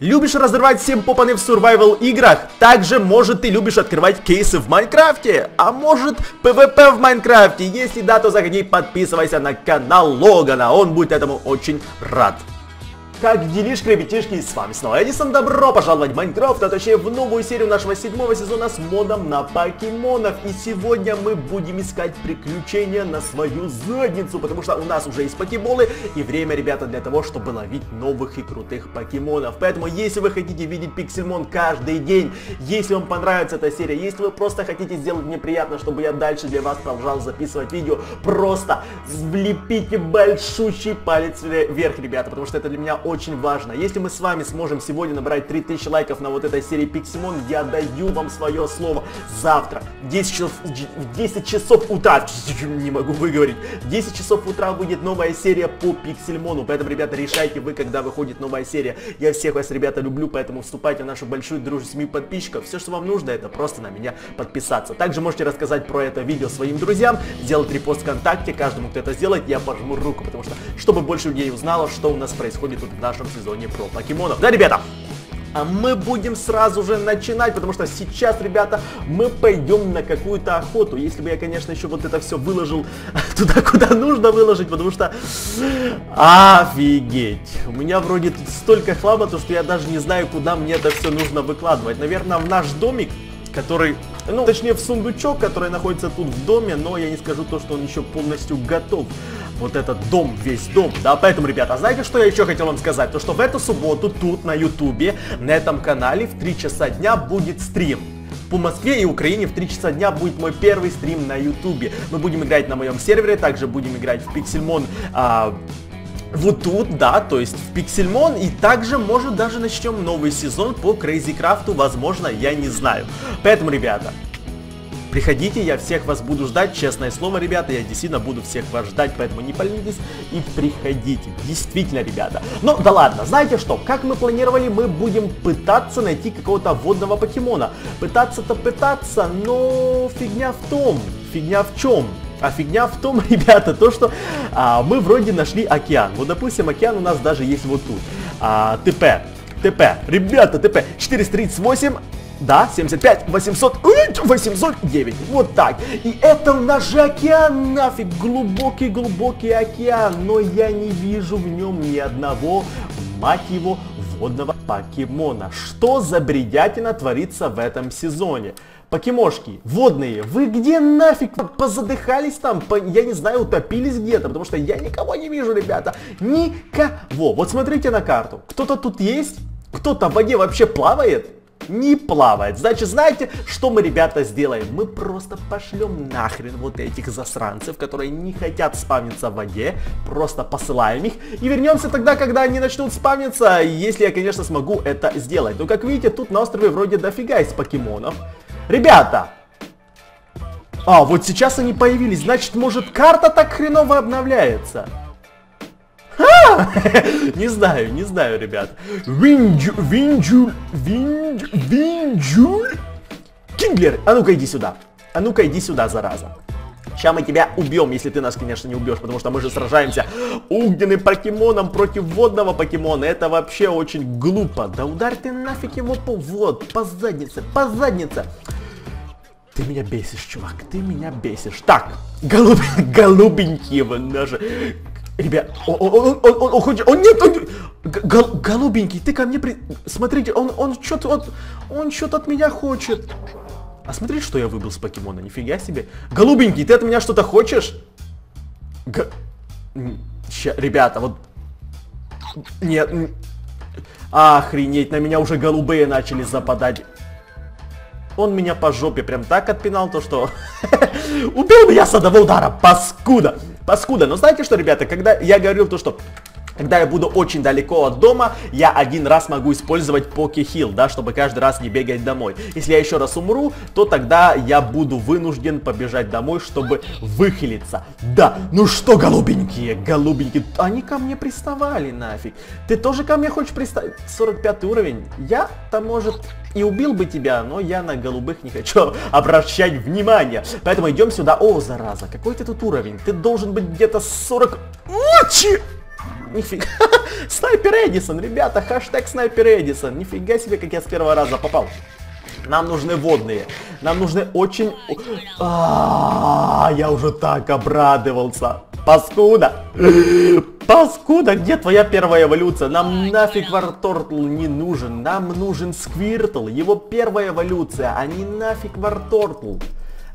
Любишь разрывать всем попаны в survival играх? Также, может, ты любишь открывать кейсы в Майнкрафте? А может, PvP в Майнкрафте? Если да, то заходи, подписывайся на канал Логана, он будет этому очень рад. Как делишки, ребятишки, с вами снова Эдисон, добро пожаловать в Майнкрафт, а точнее в новую серию нашего 7-го сезона с модом на покемонов. И сегодня мы будем искать приключения на свою задницу, потому что у нас уже есть покеболы и время, ребята, для того, чтобы ловить новых и крутых покемонов. Поэтому, если вы хотите видеть Пиксельмон каждый день, если вам понравится эта серия, если вы просто хотите сделать мне приятно, чтобы я дальше для вас продолжал записывать видео, просто влепите большущий палец вверх, ребята, потому что это для меня очень важно. Если мы с вами сможем сегодня набрать 3000 лайков на вот этой серии Пиксельмон, я даю вам свое слово. Завтра в 10 часов утра, не могу выговорить, в 10 часов утра выйдет новая серия по Пиксельмону. Поэтому, ребята, решайте вы, когда выходит новая серия. Я всех вас, ребята, люблю, поэтому вступайте в нашу большую дружную семью подписчиков. Все, что вам нужно, это просто на меня подписаться. Также можете рассказать про это видео своим друзьям, сделать репост ВКонтакте. Каждому, кто это сделает, я пожму руку, потому что, чтобы больше людей узнало, что у нас происходит в нашем сезоне про покемонов. Да, ребята, а мы будем сразу же начинать, потому что сейчас, ребята, мы пойдем на какую-то охоту. Если бы я, конечно, еще вот это все выложил туда, куда нужно выложить, потому что... Офигеть! У меня вроде тут столько хлама, то что я даже не знаю, куда мне это все нужно выкладывать. Наверное, в наш домик, который... Ну, точнее, в сундучок, который находится тут в доме, но я не скажу то, что он еще полностью готов. Вот этот дом, весь дом, да, поэтому, ребята, знаете, что я еще хотел вам сказать? То, что в эту субботу тут на ютубе, на этом канале в 3 часа дня будет стрим. По Москве и Украине в 3 часа дня будет мой первый стрим на ютубе. Мы будем играть на моем сервере, также будем играть в Пиксельмон, вот тут, да, то есть в Пиксельмон, и также, может, даже начнем новый сезон по Крейзи Крафту, возможно, я не знаю. Поэтому, ребята, приходите, я всех вас буду ждать, честное слово, ребята, я действительно буду всех вас ждать, поэтому не поленитесь и приходите, действительно, ребята. Ну, да ладно, знаете что, как мы планировали, мы будем пытаться найти какого-то водного покемона. Пытаться-то пытаться, но фигня в том, фигня в чем? А фигня в том, ребята, то, что мы вроде нашли океан. Вот, допустим, океан у нас даже есть вот тут. ТП, ребята, 438, да, 75, 800, 809. Вот так. И это наш же океан, нафиг, глубокий-глубокий океан. Но я не вижу в нем ни одного, мать его, водного покемона. Что за бредятина творится в этом сезоне? Покемошки, водные, вы где нафиг позадыхались там, я не знаю, утопились где-то, потому что я никого не вижу, ребята, никого. Вот смотрите на карту, кто-то тут есть, кто-то в воде вообще плавает, не плавает. Значит, знаете, что мы, ребята, сделаем? Мы просто пошлем нахрен вот этих засранцев, которые не хотят спавниться в воде, просто посылаем их и вернемся тогда, когда они начнут спавниться, если я, конечно, смогу это сделать. Но, как видите, тут на острове вроде дофига из покемонов. Ребята! А, вот сейчас они появились. Значит, может, карта так хреново обновляется? Не знаю, ребят. Винджуль. Кинглер, а ну-ка иди сюда. А ну-ка иди сюда, зараза. Сейчас мы тебя убьем, если ты нас, конечно, не убьешь, потому что мы же сражаемся огненным покемоном против водного покемона. Это вообще очень глупо. Да ударь ты нафиг его по заднице. Ты меня бесишь, чувак, ты меня бесишь. Так, голубенький вы даже. Ребят, он уходит, голубенький, ты ко мне смотрите, он что-то от меня хочет. А смотри, что я выбил с покемона, нифига себе. Голубенький, ты от меня что-то хочешь? Ребята, вот... Нет... Охренеть, на меня уже голубые начали западать. Он меня по жопе прям так отпинал, то что... Убил меня с одного удара, паскуда! Паскуда, но знаете что, ребята, когда я говорил то, что... Когда я буду очень далеко от дома, я один раз могу использовать Поке Хилл, да, чтобы каждый раз не бегать домой. Если я еще раз умру, то тогда я буду вынужден побежать домой, чтобы выхилиться. Да, ну что, голубенькие, они ко мне приставали нафиг. Ты тоже ко мне хочешь приставить? 45 уровень, я-то, может, и убил бы тебя, но я на голубых не хочу обращать внимание. Поэтому идем сюда. О, зараза, какой ты тут уровень? Ты должен быть где-то 40... О, Нифига. Снайпер Эдисон, ребята, хэштег Снайпер Эдисон. Нифига себе, как я с первого раза попал. Нам нужны водные. Нам нужны очень... Я уже так обрадовался. Паскуда. Паскуда, где твоя первая эволюция? Нам нафиг Вартортл не нужен. Нам нужен Сквиртл. Его первая эволюция, а не нафиг Вартортл.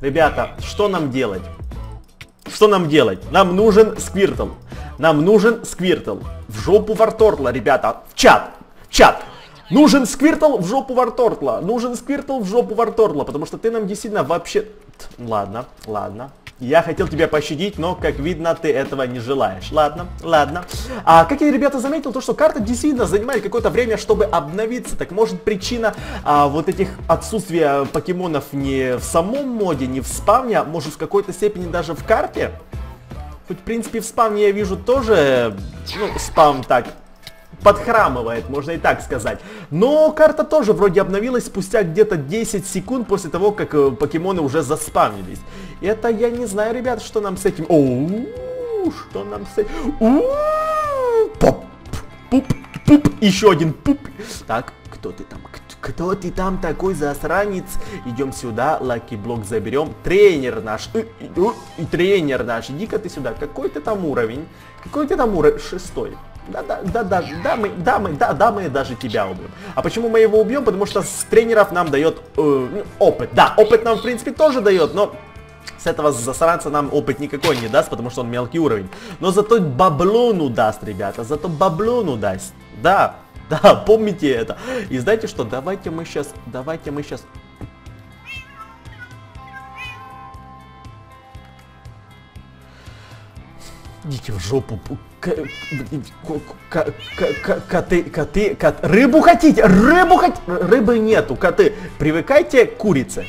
Ребята, что нам делать? Что нам делать? Нам нужен Сквиртл. Нам нужен Сквиртл. В жопу Вартортла, ребята. В чат. В чат. Нужен Сквиртл в жопу Вартортла. Нужен Сквиртл в жопу Вартортла. Потому что ты нам действительно вообще... Ладно, ладно. Я хотел тебя пощадить, но, как видно, ты этого не желаешь. Ладно, ладно. А как я, ребята, заметил, то, что карта действительно занимает какое-то время, чтобы обновиться. Так может причина вот этих отсутствия покемонов не в самом моде, не в спавне, а может в какой-то степени даже в карте? Хоть, в принципе, в спавне я вижу тоже, ну, спавн так... подхрамывает, можно и так сказать. Но карта тоже вроде обновилась спустя где-то 10 секунд после того, как покемоны уже заспавнились. Это я не знаю, ребят, что нам с этим... что нам с этим... Поп! Пуп! Пуп! Еще один пуп! Так, кто ты там? Кто ты там такой засранец? Идем сюда, лаки-блок заберем. Тренер наш. Тренер наш, иди-ка ты сюда. Какой ты там уровень? Какой ты там уровень? 6-й. Да, мы даже тебя убьем. А почему мы его убьем? Потому что с тренеров нам дает опыт. Да, опыт нам в принципе тоже дает, но с этого засранца нам опыт никакой не даст, потому что он мелкий уровень. Но зато баблону даст, ребята, зато баблону даст. Да, да, помните это. И знаете что, давайте мы сейчас... Идите в жопу, коты, рыбу хотите, рыбы нету, коты, привыкайте к курице,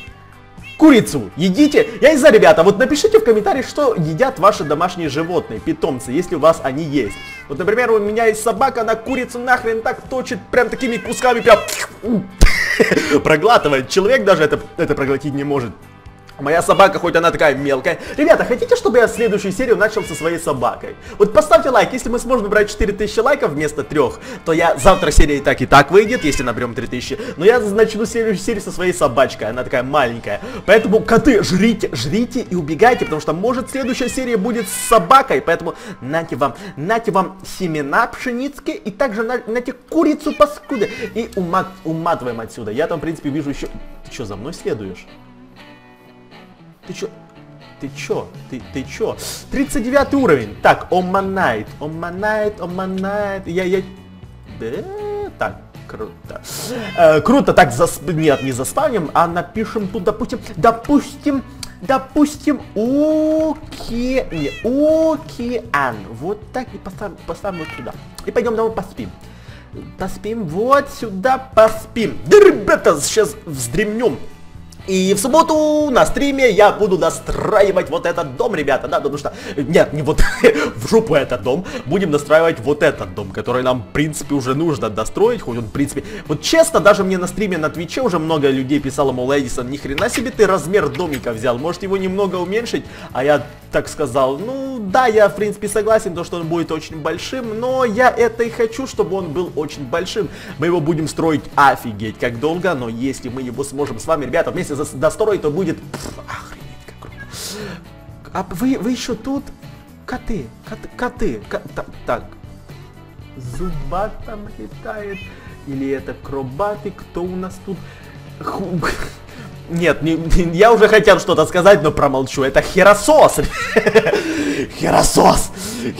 курицу едите, я не знаю, ребята, вот напишите в комментариях, что едят ваши домашние животные, питомцы, если у вас они есть, вот, например, у меня есть собака, она курицу нахрен так точит, прям такими кусками, прям, проглатывает, человек даже это проглотить не может. Моя собака, хоть она такая мелкая. Ребята, хотите, чтобы я следующую серию начал со своей собакой? Вот поставьте лайк, если мы сможем брать 4000 лайков вместо 3, то я завтра серия и так выйдет, если наберем 3000. Но я начну следующую серию со своей собачкой, она такая маленькая. Поэтому, коты, жрите, жрите и убегайте, потому что, может, следующая серия будет с собакой. Поэтому нате вам семена пшеницы и также нате курицу паскуды. И уматываем отсюда. Я там, в принципе, вижу еще... Ты что, за мной следуешь? Ты чё? 39 уровень. Так, Оманайт. Я... Да, так, круто. Круто, так, нет, не заспавним, а напишем тут, допустим, океан. Вот так и поставим вот сюда. И пойдем домой поспим. Поспим, вот сюда поспим. Да, ребята, сейчас вздремнем. И в субботу на стриме я буду достраивать вот этот дом, ребята, да, потому что... Нет, не вот в жопу этот дом. Будем достраивать вот этот дом, который нам, в принципе, уже нужно достроить. Хоть он, в принципе... Вот честно, даже мне на стриме на Твиче уже много людей писало, мол, Эдисон, ни хрена себе ты размер домика взял. Может, его немного уменьшить? А я так сказал, ну, да, я, в принципе, согласен, то, что он будет очень большим, но я это и хочу, чтобы он был очень большим. Мы его будем строить офигеть как долго, но если мы его сможем с вами, ребята, вместе достроить, то будет... Охренеть, как круто. А вы еще тут? Коты. Так. Зуба там летает. Или это кробаты? Кто у нас тут? Нет, я уже хотел что-то сказать, но промолчу. Это Херакросс. Херакросс.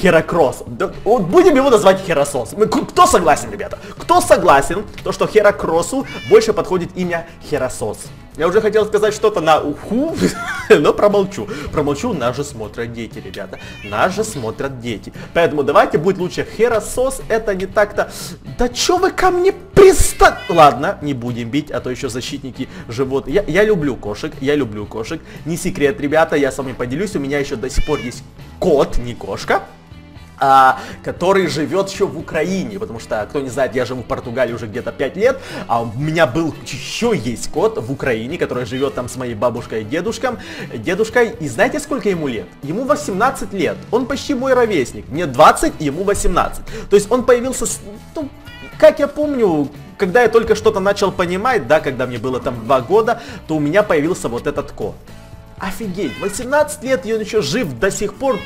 Херакросс. Вот будем его назвать Херакросс. Кто согласен, ребята? Кто согласен, то что Херакроссу больше подходит имя Херакросс? Я уже хотел сказать что-то на уху, но промолчу. Промолчу, нас же смотрят дети, ребята. Нас же смотрят дети. Поэтому давайте будет лучше Херакросс. Это не так-то... Да чё вы ко мне пристали? Ладно, не будем бить, а то еще защитники живут. Я люблю кошек. Не секрет, ребята, я с вами поделюсь. У меня еще до сих пор есть кот, не кошка. который живет еще в Украине, потому что, кто не знает, я живу в Португалии уже где-то 5 лет, а у меня был, еще есть кот в Украине, который живет там с моей бабушкой и дедушкой, и знаете, сколько ему лет? Ему 18 лет, он почти мой ровесник, мне 20, ему 18, то есть он появился, ну, как я помню, когда я только что-то начал понимать, да, когда мне было там 2 года, то у меня появился вот этот кот. Офигеть, 18 лет, и он еще жив до сих пор,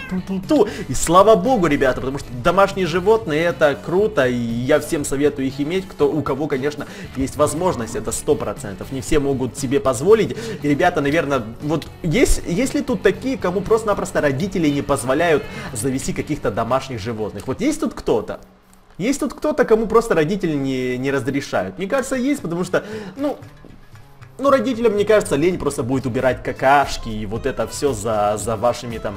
и слава богу, ребята, потому что домашние животные это круто, и я всем советую их иметь, кто, у кого, конечно, есть возможность, это 100%, не все могут себе позволить, и, ребята, наверное, вот есть ли тут такие, кому просто-напросто родители не позволяют завести каких-то домашних животных, вот есть тут кто-то? Есть тут кто-то, кому просто родители не разрешают? Мне кажется, есть, потому что, ну, родителям, мне кажется, лень просто будет убирать какашки и вот это все за вашими там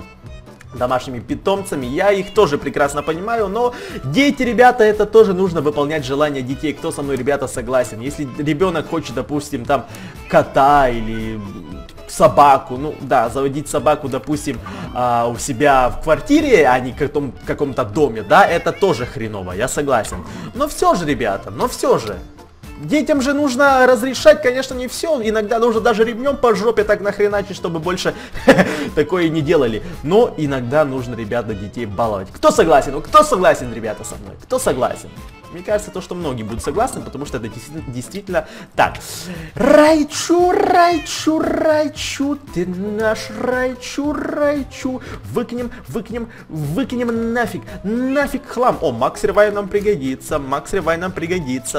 домашними питомцами. Я их тоже прекрасно понимаю, но дети, ребята, это тоже нужно выполнять желания детей. Кто со мной, ребята, согласен? Если ребенок хочет, допустим, там, кота или собаку, ну да, заводить собаку, допустим, у себя в квартире, а не в каком-то доме, да, это тоже хреново, я согласен. Но все же, ребята, детям же нужно разрешать, конечно, не все, иногда нужно даже ремнем по жопе так нахреначить, чтобы больше такое не делали. Но иногда нужно, ребята, детей баловать. Кто согласен? Кто согласен, ребята, со мной? Кто согласен? Мне кажется, то, что многие будут согласны, потому что это действительно так. Райчу, Райчу, Райчу, ты наш Райчу, Райчу. Выкинем нафиг хлам. О, Макс Ревай нам пригодится,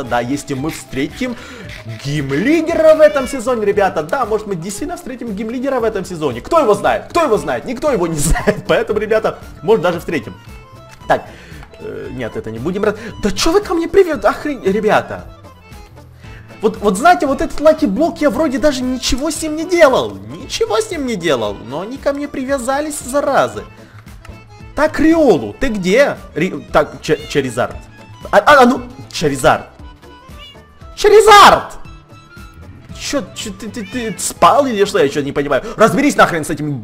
да, если мы встретим геймлидера в этом сезоне, ребята. Да, может, мы действительно встретим геймлидера в этом сезоне. Кто его знает? Никто его не знает, поэтому, ребята, может, даже встретим. Так. Нет, это не будем... Да чё вы ко мне привет? Охренеть, ребята. Вот знаете, вот этот лаки-блок я вроде даже ничего с ним не делал. Но они ко мне привязались, заразы. Так, Риолу, ты где? Так, Чаризард. Ну, Чаризард. Чаризард! Чё, ты спал или что? Я чё не понимаю. Разберись нахрен с этими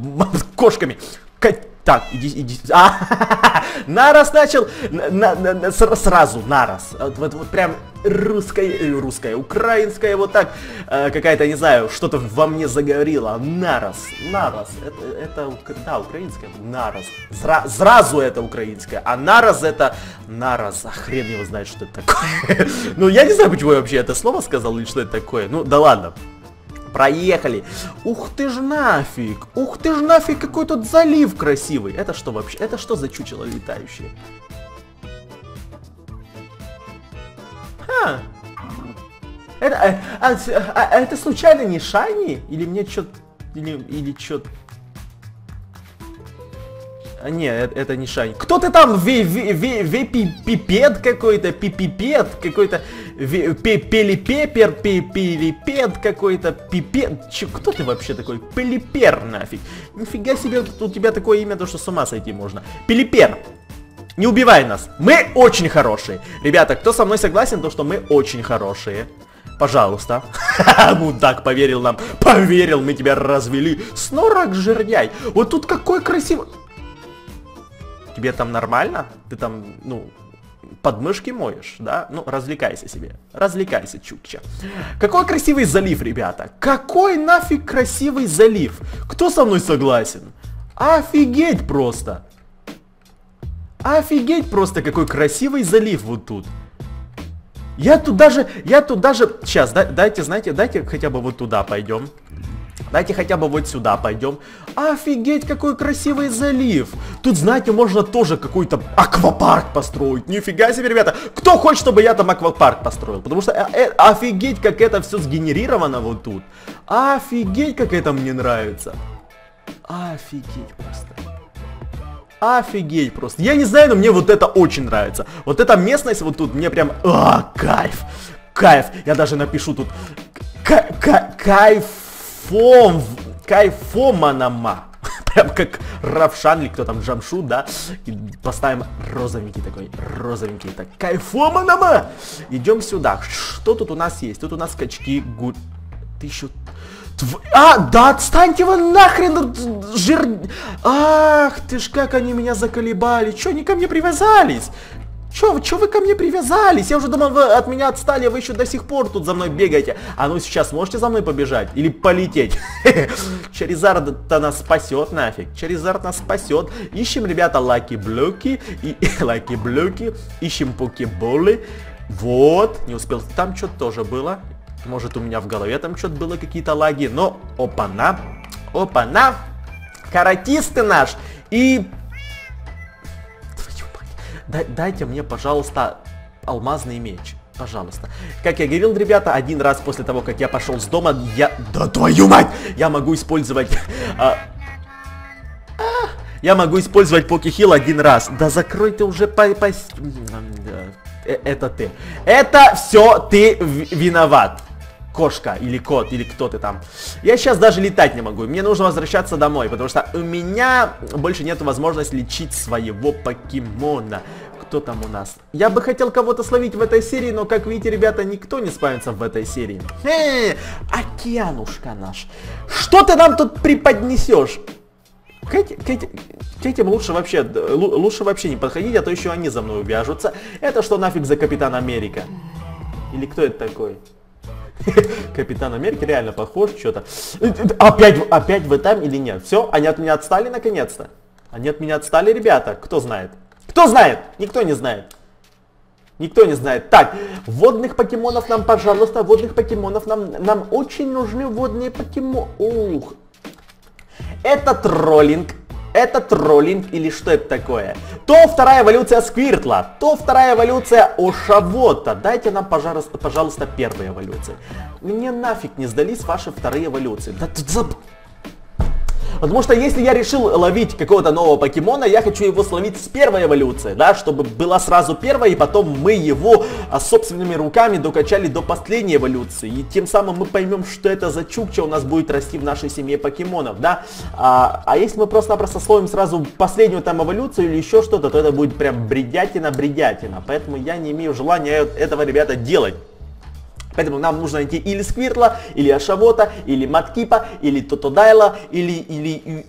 кошками. Так, иди. Нараз начал. Сразу, нараз. Вот прям русская, украинская, вот так. Какая-то, не знаю, что-то во мне заговорило. Нараз. Это да, украинская. Нараз. Сразу это украинская. А нараз это... Нараз. А хрен его знает, что это такое. Ну, я не знаю, почему я вообще это слово сказал или что это такое. Ну, да ладно. Проехали. Ух ты ж нафиг, какой тут залив красивый. Это что вообще? Это что за чучело летающее? Ха. Это случайно не Шайни? Или мне чё-то... Или чё-то... Нет, это не Шайни. Кто ты там? Вепипед какой-то, пипипед какой-то, пелипепер, пипилипед какой-то, пипед. Кто ты вообще такой? Пилипер нафиг. Нифига себе, у тебя такое имя, то что с ума сойти можно. Пилипер. Не убивай нас. Мы очень хорошие. Ребята, кто со мной согласен, то что мы очень хорошие? Пожалуйста. Мудак поверил нам. Поверил, мы тебя развели. Снорок, жирняй. Вот тут какой красивый... Тебе там нормально? Ты там, ну, подмышки моешь, да? Ну, развлекайся себе. Развлекайся, чукча. Какой красивый залив, ребята. Какой нафиг красивый залив. Кто со мной согласен? Офигеть просто. Офигеть просто, какой красивый залив вот тут. Я тут даже... Сейчас, дайте, знаете, дайте хотя бы вот туда пойдем. Давайте хотя бы вот сюда пойдем. Офигеть, какой красивый залив. Тут, знаете, можно тоже какой-то аквапарк построить. Нифига себе, ребята. Кто хочет, чтобы я там аквапарк построил? Потому что офигеть, как это все сгенерировано вот тут. Офигеть, как это мне нравится. Офигеть просто. Офигеть просто. Я не знаю, но мне вот это очень нравится. Вот эта местность вот тут мне прям... кайф. Кайф. Я даже напишу тут... Кайф. Кайфоманама. Прям как Равшан или кто там, Джамшу, да? И поставим розовенький такой, так. Кайфоманама! Идем сюда. Что тут у нас есть? Тут у нас качки, гуль... А, да отстаньте вы нахрен, ах ты ж, как они меня заколебали. Чё они ко мне привязались? Чё вы ко мне привязались? Я уже думал, вы от меня отстали, а вы еще до сих пор тут за мной бегаете. А ну сейчас можете за мной побежать? Или полететь? Чаризард-то нас спасет нафиг. Чаризард нас спасет. Ищем, ребята, лаки-блюки. Лаки-блюки. Ищем покеболы. Вот. Не успел. Там что-то тоже было. Может, у меня в голове там что-то было, какие-то лаги. Но опа-на. Опа-на. Каратисты наш. И... Дайте мне, пожалуйста, алмазный меч. Пожалуйста. Как я говорил, ребята, один раз после того, как я пошел с дома, я... Да твою мать! Я могу использовать... Я могу использовать Поке Хилл один раз. Да закрой ты уже по... Это ты. Это все ты виноват. Кошка или кот, или кто ты там. Я сейчас даже летать не могу. Мне нужно возвращаться домой, потому что у меня больше нет возможности лечить своего покемона. Кто там у нас? Я бы хотел кого-то словить в этой серии, но, как видите, ребята, никто не спавится в этой серии. Океанушка наш. Что ты нам тут преподнесешь? К этим лучше вообще не подходить, а то еще они за мной увяжутся. Это что нафиг за Капитан Америка? Или кто это такой? Капитан Америка реально похож, что-то. Опять вы там или нет? Все, они от меня отстали наконец-то. Они от меня отстали, ребята. Кто знает? Кто знает? Никто не знает. Никто не знает. Так, водных покемонов нам, пожалуйста, водных покемонов нам очень нужны водные покемоны. Ух. Это троллинг. Это троллинг или что это такое? То вторая эволюция Сквиртла, то вторая эволюция Ошавота. Дайте нам, пожалуйста, первые эволюции. Мне нафиг не сдались ваши вторые эволюции. Да тут заб... Потому что если я решил ловить какого-то нового покемона, я хочу его словить с первой эволюции, да, чтобы была сразу первая, и потом мы его собственными руками докачали до последней эволюции. И тем самым мы поймем, что это за чукча у нас будет расти в нашей семье покемонов, да. А если мы просто-напросто словим сразу последнюю там эволюцию или еще что-то, то это будет прям бредятина. Поэтому я не имею желания этого, ребята, делать. Поэтому нам нужно найти или Сквиртла, или Ошавота, или Маткипа, или Тотодайла, или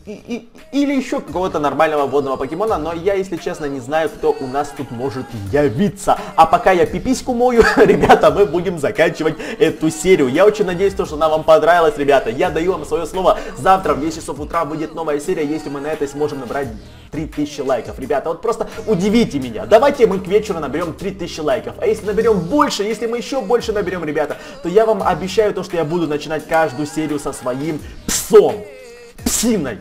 еще какого-то нормального водного покемона. Но я, если честно, не знаю, кто у нас тут может явиться. А пока я пипиську мою, ребята, мы будем заканчивать эту серию. Я очень надеюсь, что она вам понравилась, ребята. Я даю вам свое слово. Завтра в 10 часов утра выйдет новая серия, если мы на этой сможем набрать 3000 лайков. Ребята, вот просто удивите меня. Давайте мы к вечеру наберем 3000 лайков. А если наберем больше, если мы еще больше наберем, ребята, то я вам обещаю то, что я буду начинать каждую серию со своим псом. Псиной.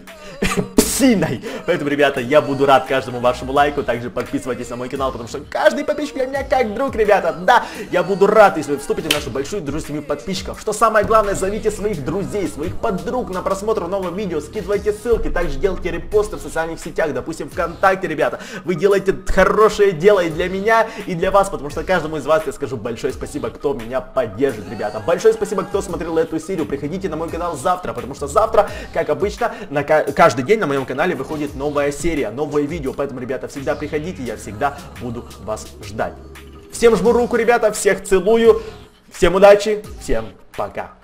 Поэтому, ребята, я буду рад каждому вашему лайку. Также подписывайтесь на мой канал, потому что каждый подписчик для меня как друг, ребята. Да, я буду рад, если вы вступите в нашу большую дружную подписчиков. Что самое главное, зовите своих друзей, своих подруг на просмотр нового видео. Скидывайте ссылки, также делайте репосты в социальных сетях, допустим, ВКонтакте, ребята. Вы делаете хорошее дело и для меня, и для вас, потому что каждому из вас я скажу большое спасибо, кто меня поддержит, ребята. Большое спасибо, кто смотрел эту серию. Приходите на мой канал завтра, потому что завтра, как обычно, на каждый день на моем канале выходит новая серия, новое видео. Поэтому, ребята, всегда приходите, я всегда буду вас ждать. Всем жму руку, ребята, всех целую, всем удачи, всем пока.